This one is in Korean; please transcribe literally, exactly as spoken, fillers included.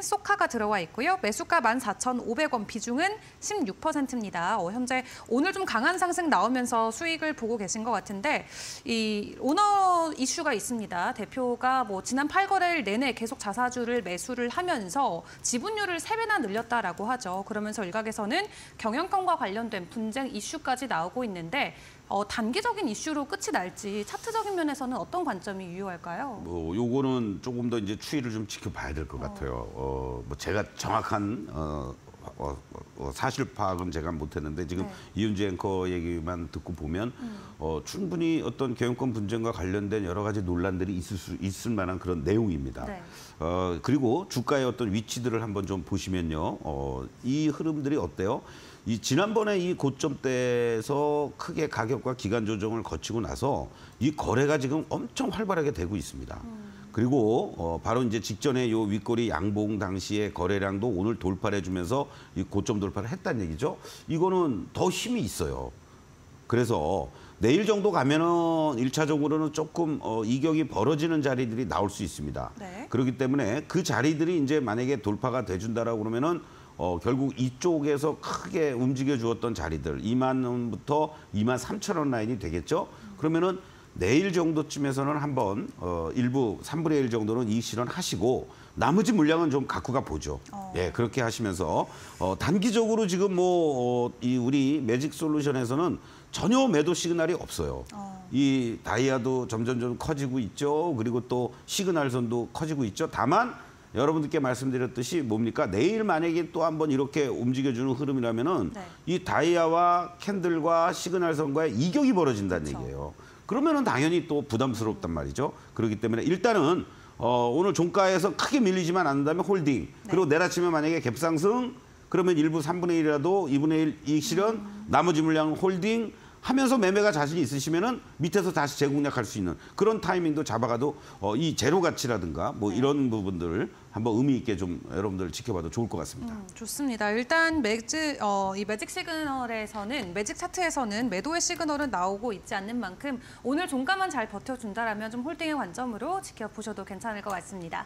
종목에는 소카가 들어와 있고요. 매수가 만 사천오백 원, 비중은 십육 퍼센트입니다. 어, 현재 오늘 좀 강한 상승 나오면서 수익을 보고 계신 것 같은데 이 오너 이슈가 있습니다. 대표가 뭐 지난 팔 거래일 내내 계속 자사주를 매수를 하면서 지분율을 세 배나 늘렸다라고 하죠. 그러면서 일각에서는 경영권과 관련된 분쟁 이슈까지 나오고 있는데 어, 단기적인 이슈로 끝이 날지 차트적인 면에서는 어떤 관점이 유효할까요? 뭐 요거는 조금 더 이제 추이를 좀 지켜봐야 될 것 어. 같아요. 어, 뭐 제가 정확한 어, 어, 어, 사실 파악은 제가 못했는데 지금 네. 이은지 앵커 얘기만 듣고 보면 음. 어, 충분히 어떤 경영권 분쟁과 관련된 여러 가지 논란들이 있을 수 있을 만한 그런 내용입니다. 네. 어, 그리고 주가의 어떤 위치들을 한번 좀 보시면요, 어, 이 흐름들이 어때요? 이 지난번에 이 고점대에서 크게 가격과 기간 조정을 거치고 나서 이 거래가 지금 엄청 활발하게 되고 있습니다. 음. 그리고 어 바로 이제 직전에 요 윗꼬리 양봉 당시의 거래량도 오늘 돌파를 해주면서 이 고점 돌파를 했다는 얘기죠. 이거는 더 힘이 있어요. 그래서 내일 정도 가면은 일 차적으로는 조금 어, 이격이 벌어지는 자리들이 나올 수 있습니다. 네. 그렇기 때문에 그 자리들이 이제 만약에 돌파가 돼준다라고 그러면은 어, 결국 이쪽에서 크게 움직여 주었던 자리들 이만 원부터 이만 삼천 원 라인이 되겠죠. 그러면은 내일 정도쯤에서는 한번 어, 일부 삼분의 일 정도는 이 실현하시고 나머지 물량은 좀 갖고 가 보죠. 어. 예, 그렇게 하시면서 어, 단기적으로 지금 뭐 어, 이 우리 매직 솔루션에서는 전혀 매도 시그널이 없어요. 어. 이 다이아도 점점점 커지고 있죠. 그리고 또 시그널선도 커지고 있죠. 다만 여러분들께 말씀드렸듯이 뭡니까? 내일 만약에 또 한번 이렇게 움직여주는 흐름이라면은 네. 이 다이아와 캔들과 시그널선과의 이격이 벌어진다는 그렇죠. 얘기예요. 그러면은 당연히 또 부담스럽단 말이죠. 그렇기 때문에 일단은 어, 오늘 종가에서 크게 밀리지만 않는다면 홀딩. 네. 그리고 내일 아침에 만약에 갭상승 그러면 일부 삼분의 일이라도 이분의 일 이익 실현, 음. 나머지 물량은 홀딩 하면서 매매가 자신이 있으시면은 밑에서 다시 재공략할 수 있는 그런 타이밍도 잡아가도 어, 이 제로 가치라든가 뭐 네. 이런 부분들 한번 의미 있게 좀 여러분들 지켜봐도 좋을 것 같습니다. 음, 좋습니다. 일단 매직 어, 이 매직 시그널에서는 매직 차트에서는 매도의 시그널은 나오고 있지 않는 만큼 오늘 종가만 잘 버텨준다라면 좀 홀딩의 관점으로 지켜보셔도 괜찮을 것 같습니다.